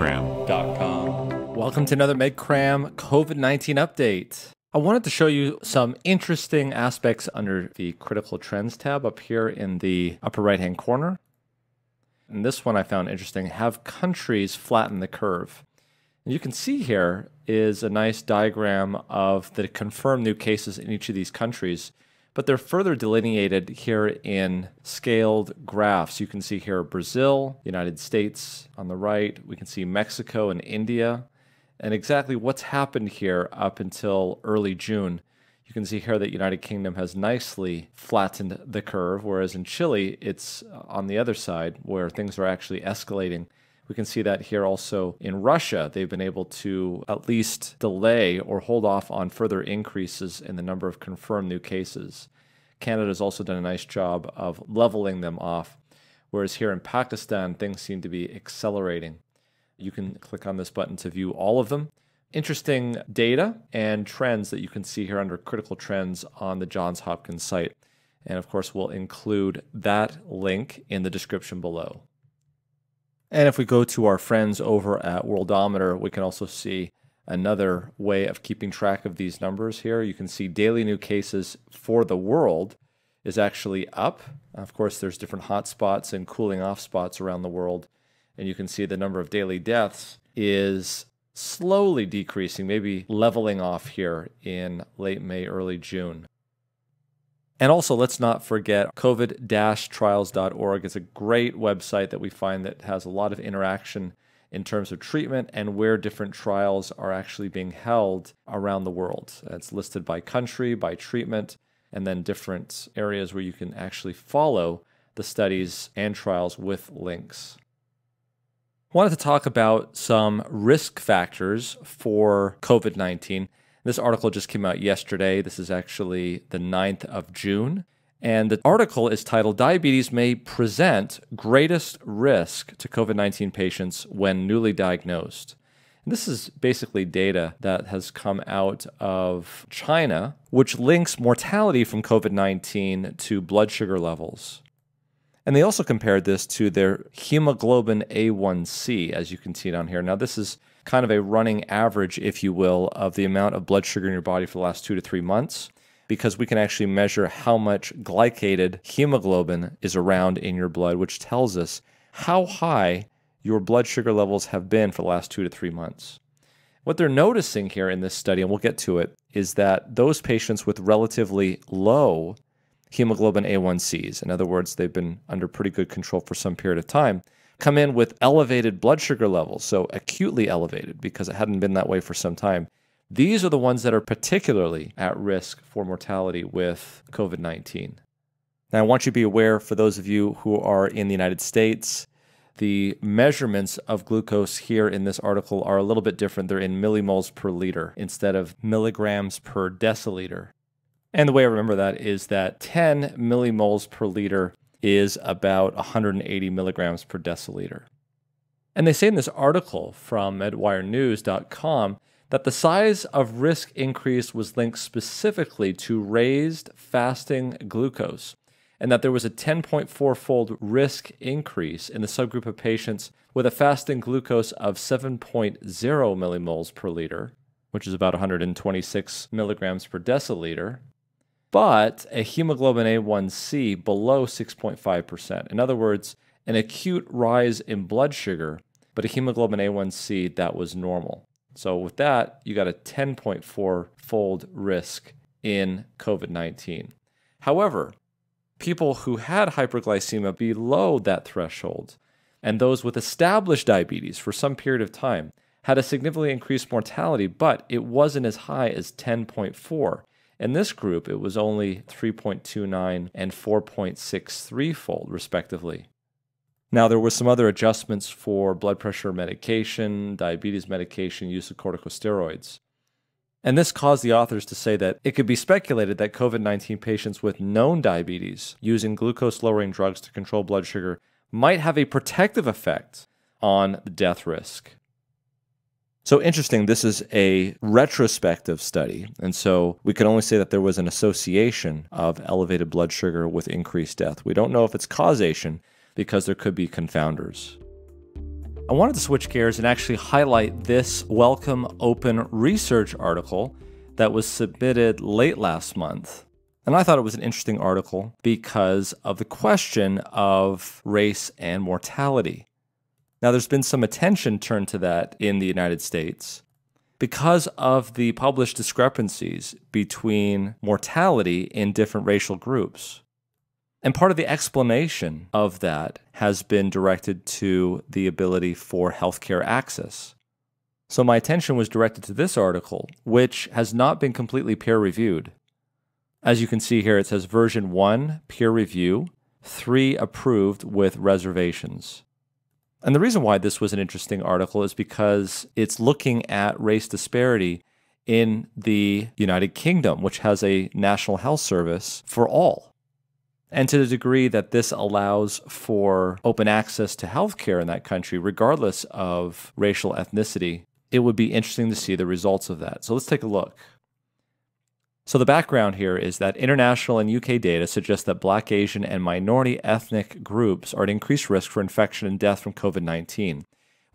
MedCram.com. Welcome to another MedCram COVID-19 update. I wanted to show you some interesting aspects under the Critical Trends tab up here in the upper right-hand corner. And this one I found interesting. Have countries flatten the curve? And you can see here is a nice diagram of the confirmed new cases in each of these countries, but they're further delineated here in scaled graphs. You can see here Brazil, United States on the right. We can see Mexico and India, and exactly what's happened here up until early June. You can see here that United Kingdom has nicely flattened the curve, whereas in Chile, it's on the other side where things are actually escalating. We can see that here also in Russia, they've been able to at least delay or hold off on further increases in the number of confirmed new cases. Canada's also done a nice job of leveling them off, whereas here in Pakistan, things seem to be accelerating. You can click on this button to view all of them. Interesting data and trends that you can see here under Critical Trends on the Johns Hopkins site. And of course, we'll include that link in the description below. And if we go to our friends over at Worldometer, we can also see another way of keeping track of these numbers here. You can see daily new cases for the world is actually up. Of course, there's different hot spots and cooling off spots around the world. And you can see the number of daily deaths is slowly decreasing, maybe leveling off here in late May, early June. And also, let's not forget covid-trials.org. It's a great website that we find that has a lot of interaction in terms of treatment and where different trials are actually being held around the world. It's listed by country, by treatment, and then different areas where you can actually follow the studies and trials with links. I wanted to talk about some risk factors for COVID-19. This article just came out yesterday. This is actually the 9th of June. And the article is titled, Diabetes May Present Greatest Risk to COVID-19 Patients When Newly Diagnosed. And this is basically data that has come out of China, which links mortality from COVID-19 to blood sugar levels. And they also compared this to their hemoglobin A1C, as you can see down here. Now, this is kind of a running average, if you will, of the amount of blood sugar in your body for the last 2 to 3 months, because we can actually measure how much glycated hemoglobin is around in your blood, which tells us how high your blood sugar levels have been for the last 2 to 3 months. What they're noticing here in this study, and we'll get to it, is that those patients with relatively low hemoglobin A1Cs, in other words, they've been under pretty good control for some period of time, come in with elevated blood sugar levels, so acutely elevated because it hadn't been that way for some time. These are the ones that are particularly at risk for mortality with COVID-19. Now, I want you to be aware, for those of you who are in the United States, the measurements of glucose here in this article are a little bit different. They're in millimoles per liter instead of milligrams per deciliter. And the way I remember that is that 10 millimoles per liter is about 180 milligrams per deciliter. And they say in this article from medwirenews.com that the size of risk increase was linked specifically to raised fasting glucose, and that there was a 10.4-fold risk increase in the subgroup of patients with a fasting glucose of 7.0 millimoles per liter, which is about 126 milligrams per deciliter, but a hemoglobin A1C below 6.5%. In other words, an acute rise in blood sugar, but a hemoglobin A1C that was normal. So with that, you got a 10.4-fold risk in COVID-19. However, people who had hyperglycemia below that threshold and those with established diabetes for some period of time had a significantly increased mortality, but it wasn't as high as 10.4. In this group, it was only 3.29 and 4.63-fold, respectively. Now, there were some other adjustments for blood pressure medication, diabetes medication, use of corticosteroids. And this caused the authors to say that it could be speculated that COVID-19 patients with known diabetes using glucose-lowering drugs to control blood sugar might have a protective effect on the death risk. So interesting, this is a retrospective study, and so we can only say that there was an association of elevated blood sugar with increased death. We don't know if it's causation because there could be confounders. I wanted to switch gears and actually highlight this Welcome Open research article that was submitted late last month. And I thought it was an interesting article because of the question of race and mortality. Now, there's been some attention turned to that in the United States because of the published discrepancies between mortality in different racial groups. And part of the explanation of that has been directed to the ability for healthcare access. So my attention was directed to this article, which has not been completely peer-reviewed. As you can see here, it says version 1, peer review, 3 approved with reservations. And the reason why this was an interesting article is because it's looking at race disparity in the United Kingdom, which has a national health service for all. And to the degree that this allows for open access to healthcare in that country, regardless of racial ethnicity, it would be interesting to see the results of that. So let's take a look. So the background here is that international and UK data suggest that Black, Asian, and minority ethnic groups are at increased risk for infection and death from COVID-19.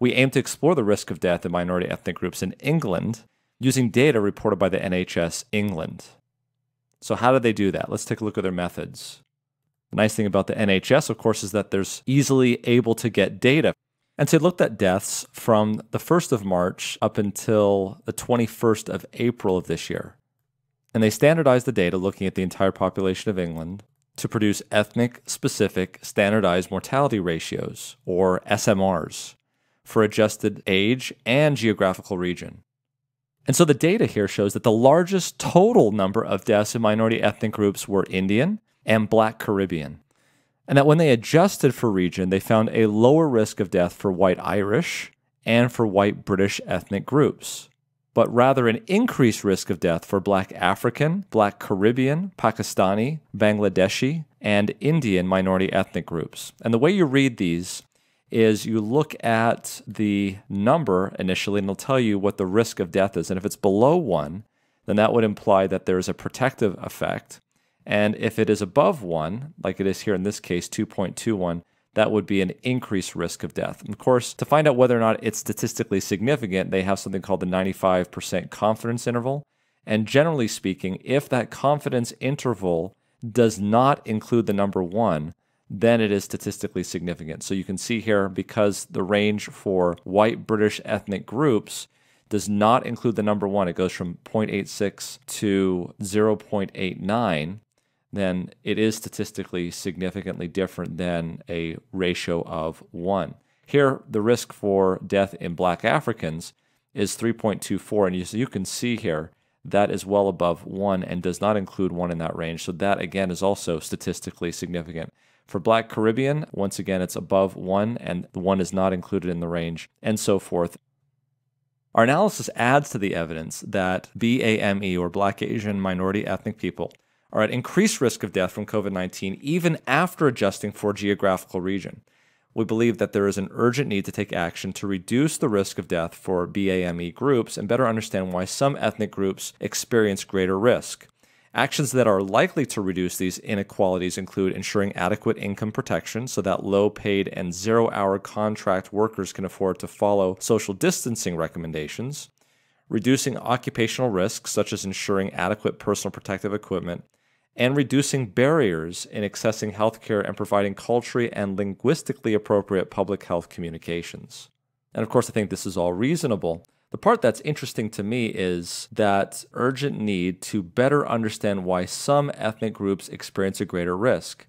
We aim to explore the risk of death in minority ethnic groups in England using data reported by the NHS England. So how do they do that? Let's take a look at their methods. The nice thing about the NHS, of course, is that they're easily able to get data. And so they looked at deaths from the 1st of March up until the 21st of April of this year. And they standardized the data looking at the entire population of England to produce ethnic-specific standardized mortality ratios, or SMRs, for adjusted age and geographical region. And so the data here shows that the largest total number of deaths in minority ethnic groups were Indian and Black Caribbean, and that when they adjusted for region, they found a lower risk of death for white Irish and for white British ethnic groups, but rather an increased risk of death for Black African, Black Caribbean, Pakistani, Bangladeshi, and Indian minority ethnic groups. And the way you read these is you look at the number initially, and it'll tell you what the risk of death is. And if it's below 1, then that would imply that there is a protective effect. And if it is above 1, like it is here in this case, 2.21, that would be an increased risk of death. And of course, to find out whether or not it's statistically significant, they have something called the 95% confidence interval. And generally speaking, if that confidence interval does not include the number 1, then it is statistically significant. So you can see here, because the range for white British ethnic groups does not include the number 1, it goes from 0.86 to 0.89, then it is statistically significantly different than a ratio of 1. Here, the risk for death in Black Africans is 3.24, and you can see here that is well above 1 and does not include 1 in that range, so that, again, is also statistically significant. For Black Caribbean, once again, it's above 1, and 1 is not included in the range, and so forth. Our analysis adds to the evidence that BAME, or Black, Asian, minority ethnic people, are at increased risk of death from COVID-19 even after adjusting for geographical region. We believe that there is an urgent need to take action to reduce the risk of death for BAME groups and better understand why some ethnic groups experience greater risk. Actions that are likely to reduce these inequalities include ensuring adequate income protection so that low-paid and zero-hour contract workers can afford to follow social distancing recommendations, reducing occupational risks such as ensuring adequate personal protective equipment, and reducing barriers in accessing healthcare and providing culturally and linguistically appropriate public health communications. And of course, I think this is all reasonable. The part that's interesting to me is that urgent need to better understand why some ethnic groups experience a greater risk.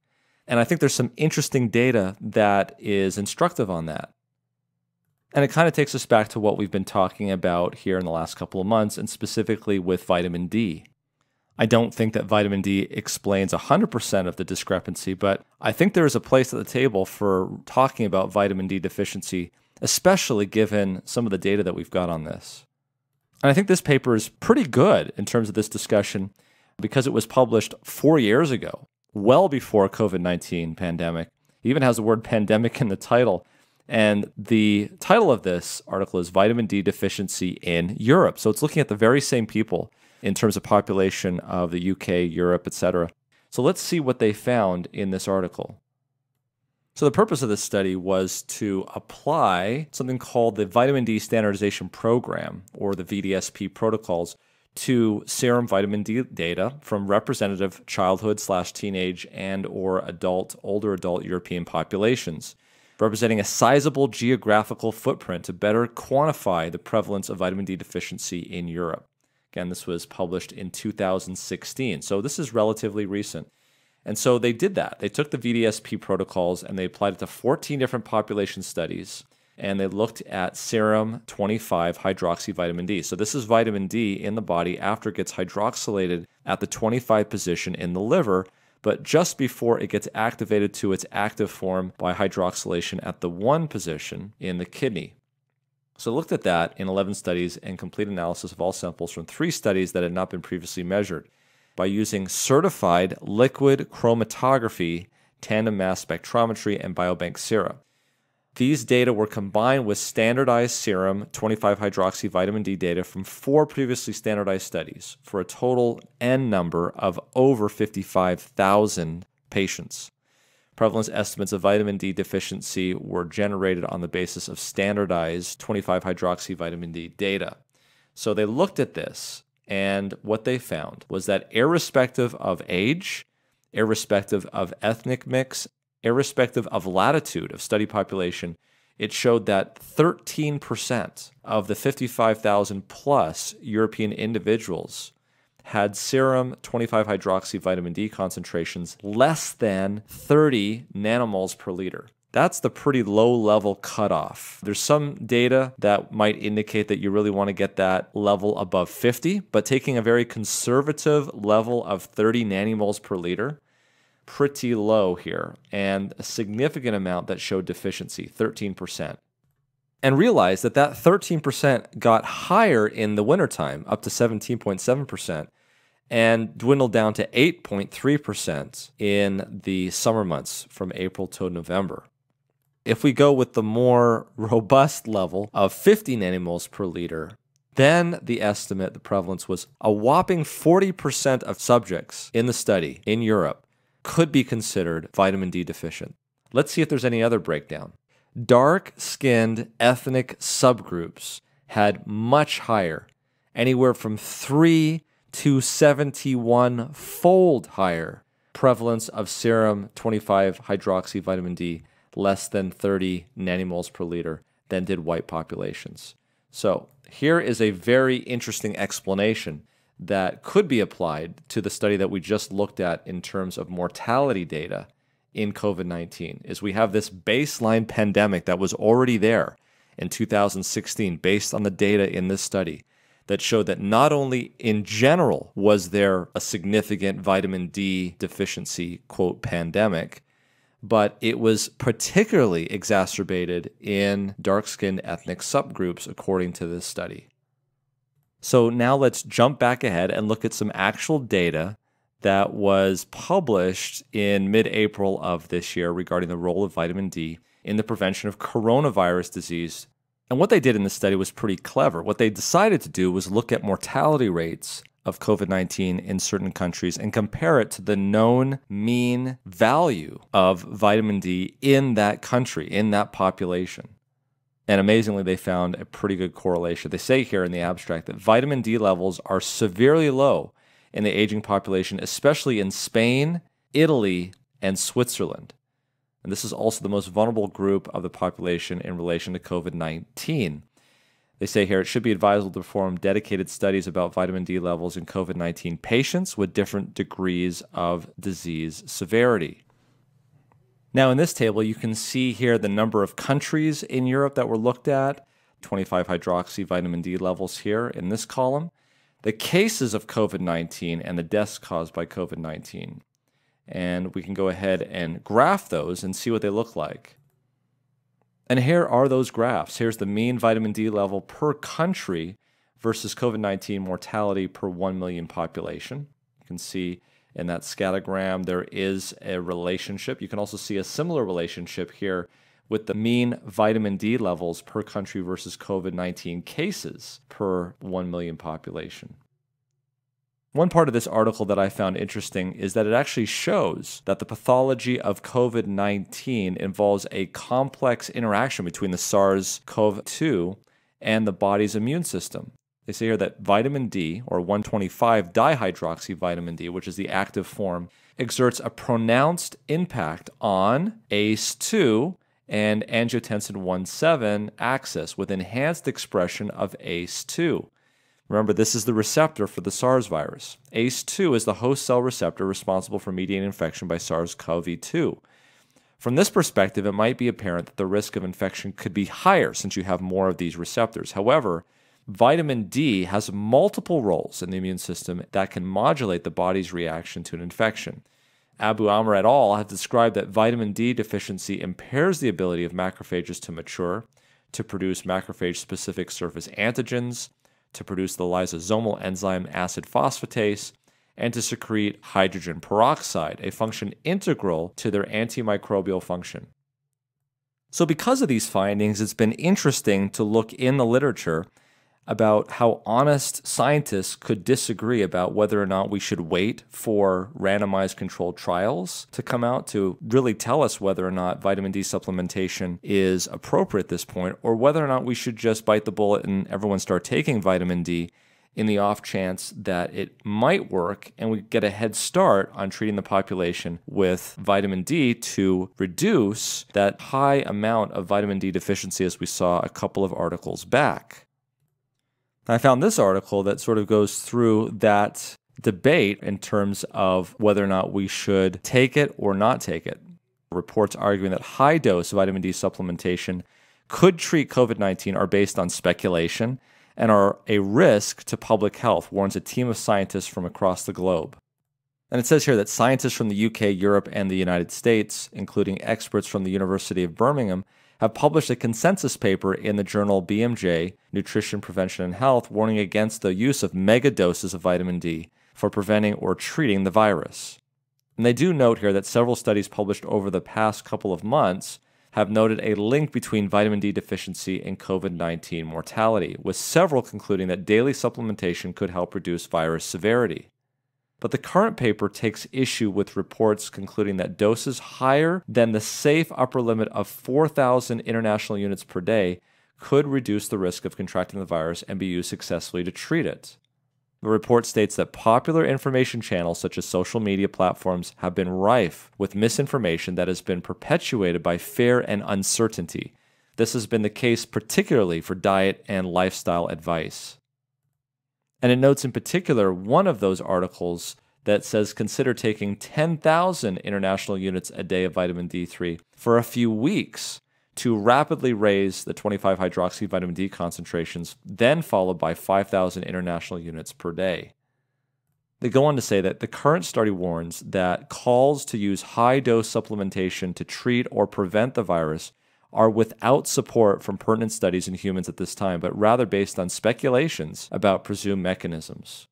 And I think there's some interesting data that is instructive on that. And it kind of takes us back to what we've been talking about here in the last couple of months, and specifically with vitamin D. I don't think that vitamin D explains 100% of the discrepancy, but I think there is a place at the table for talking about vitamin D deficiency, especially given some of the data that we've got on this. And I think this paper is pretty good in terms of this discussion because it was published 4 years ago, well before COVID-19 pandemic. It even has the word pandemic in the title. And the title of this article is Vitamin D Deficiency in Europe. So it's looking at the very same people in terms of population of the UK, Europe, etc. So let's see what they found in this article. So the purpose of this study was to apply something called the Vitamin D Standardization Program, or the VDSP protocols, to serum vitamin D data from representative childhood/teenage and or adult, older adult European populations, representing a sizable geographical footprint to better quantify the prevalence of vitamin D deficiency in Europe. Again, this was published in 2016, so this is relatively recent. And so they did that. They took the VDSP protocols and they applied it to 14 different population studies, and they looked at serum 25-hydroxyvitamin D. So this is vitamin D in the body after it gets hydroxylated at the 25 position in the liver, but just before it gets activated to its active form by hydroxylation at the 1 position in the kidney. So they looked at that in 11 studies and complete analysis of all samples from 3 studies that had not been previously measured, by using certified liquid chromatography, tandem mass spectrometry, and biobank sera. These data were combined with standardized serum 25-hydroxyvitamin D data from 4 previously standardized studies for a total N number of over 55,000 patients. Prevalence estimates of vitamin D deficiency were generated on the basis of standardized 25-hydroxyvitamin D data. So they looked at this, and what they found was that irrespective of age, irrespective of ethnic mix, irrespective of latitude of study population, it showed that 13% of the 55,000 plus European individuals had serum 25-hydroxyvitamin D concentrations less than 30 nanomoles per liter. That's the pretty low-level cutoff. There's some data that might indicate that you really want to get that level above 50, but taking a very conservative level of 30 nanomoles per liter, pretty low here, and a significant amount that showed deficiency, 13%. And realize that that 13% got higher in the wintertime, up to 17.7%, and dwindled down to 8.3% in the summer months from April to November. If we go with the more robust level of 50 nanomoles per liter, then the estimate, the prevalence was a whopping 40% of subjects in the study in Europe could be considered vitamin D deficient. Let's see if there's any other breakdown. Dark-skinned ethnic subgroups had much higher, anywhere from 3 to 71-fold higher prevalence of serum 25-hydroxyvitamin D less than 30 nanomoles per liter than did white populations. So here is a very interesting explanation that could be applied to the study that we just looked at in terms of mortality data in COVID-19, is we have this baseline pandemic that was already there in 2016 based on the data in this study that showed that not only in general was there a significant vitamin D deficiency, quote, pandemic, but it was particularly exacerbated in dark-skinned ethnic subgroups, according to this study. So now let's jump back ahead and look at some actual data that was published in mid-April of this year regarding the role of vitamin D in the prevention of coronavirus disease. And what they did in this study was pretty clever. What they decided to do was look at mortality rates of COVID-19 in certain countries and compare it to the known mean value of vitamin D in that country, in that population. And amazingly, they found a pretty good correlation. They say here in the abstract that vitamin D levels are severely low in the aging population, especially in Spain, Italy, and Switzerland. And this is also the most vulnerable group of the population in relation to COVID-19. They say here, it should be advisable to perform dedicated studies about vitamin D levels in COVID-19 patients with different degrees of disease severity. Now in this table, you can see here the number of countries in Europe that were looked at, 25-hydroxyvitamin D levels here in this column, the cases of COVID-19, and the deaths caused by COVID-19. And we can go ahead and graph those and see what they look like. And here are those graphs. Here's the mean vitamin D level per country versus COVID-19 mortality per 1 million population. You can see in that scattergram there is a relationship. You can also see a similar relationship here with the mean vitamin D levels per country versus COVID-19 cases per 1 million population. One part of this article that I found interesting is that it actually shows that the pathology of COVID-19 involves a complex interaction between the SARS-CoV-2 and the body's immune system. They say here that vitamin D, or 1,25-dihydroxyvitamin D, which is the active form, exerts a pronounced impact on ACE2 and angiotensin 1-7 axis with enhanced expression of ACE2. Remember, this is the receptor for the SARS virus. ACE2 is the host cell receptor responsible for mediating infection by SARS-CoV-2. From this perspective, it might be apparent that the risk of infection could be higher since you have more of these receptors. However, vitamin D has multiple roles in the immune system that can modulate the body's reaction to an infection. Abu Amr et al. Have described that vitamin D deficiency impairs the ability of macrophages to mature, to produce macrophage-specific surface antigens, to produce the lysosomal enzyme acid phosphatase, and to secrete hydrogen peroxide, a function integral to their antimicrobial function. So because of these findings, it's been interesting to look in the literature about how honest scientists could disagree about whether or not we should wait for randomized controlled trials to come out to really tell us whether or not vitamin D supplementation is appropriate at this point, or whether or not we should just bite the bullet and everyone start taking vitamin D in the off chance that it might work and we get a head start on treating the population with vitamin D to reduce that high amount of vitamin D deficiency as we saw a couple of articles back. I found this article that sort of goes through that debate in terms of whether or not we should take it or not take it. Reports arguing that high-dose vitamin D supplementation could treat COVID-19 are based on speculation and are a risk to public health, warns a team of scientists from across the globe. And it says here that scientists from the UK, Europe, and the United States, including experts from the University of Birmingham, have published a consensus paper in the journal BMJ, Nutrition, Prevention, and Health, warning against the use of mega doses of vitamin D for preventing or treating the virus. And they do note here that several studies published over the past couple of months have noted a link between vitamin D deficiency and COVID-19 mortality, with several concluding that daily supplementation could help reduce virus severity. But the current paper takes issue with reports concluding that doses higher than the safe upper limit of 4,000 international units per day could reduce the risk of contracting the virus and be used successfully to treat it. The report states that popular information channels such as social media platforms have been rife with misinformation that has been perpetuated by fear and uncertainty. This has been the case particularly for diet and lifestyle advice. And it notes in particular one of those articles that says consider taking 10,000 international units a day of vitamin D3 for a few weeks to rapidly raise the 25-hydroxyvitamin D concentrations, then followed by 5,000 international units per day. They go on to say that the current study warns that calls to use high-dose supplementation to treat or prevent the virus are without support from pertinent studies in humans at this time, but rather based on speculations about presumed mechanisms.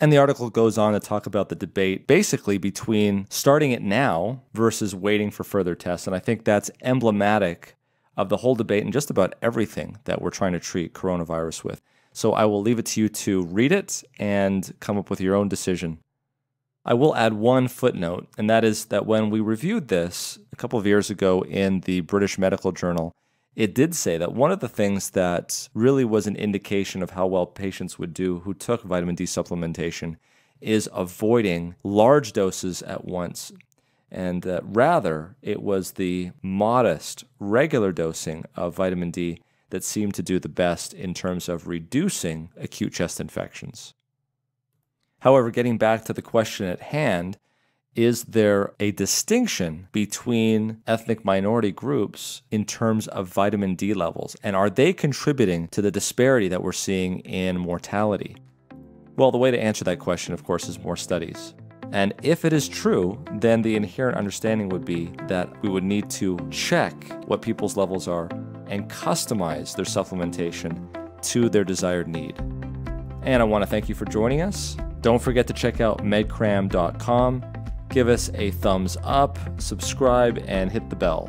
And the article goes on to talk about the debate basically between starting it now versus waiting for further tests, and I think that's emblematic of the whole debate and just about everything that we're trying to treat coronavirus with. So I will leave it to you to read it and come up with your own decision. I will add one footnote, and that is that when we reviewed this a couple of years ago in the British Medical Journal, it did say that one of the things that really was an indication of how well patients would do who took vitamin D supplementation is avoiding large doses at once, and that rather it was the modest, regular dosing of vitamin D that seemed to do the best in terms of reducing acute chest infections. However, getting back to the question at hand, is there a distinction between ethnic minority groups in terms of vitamin D levels? And are they contributing to the disparity that we're seeing in mortality? Well, the way to answer that question, of course, is more studies. And if it is true, then the inherent understanding would be that we would need to check what people's levels are and customize their supplementation to their desired need. And I want to thank you for joining us. Don't forget to check out medcram.com. Give us a thumbs up, subscribe, and hit the bell.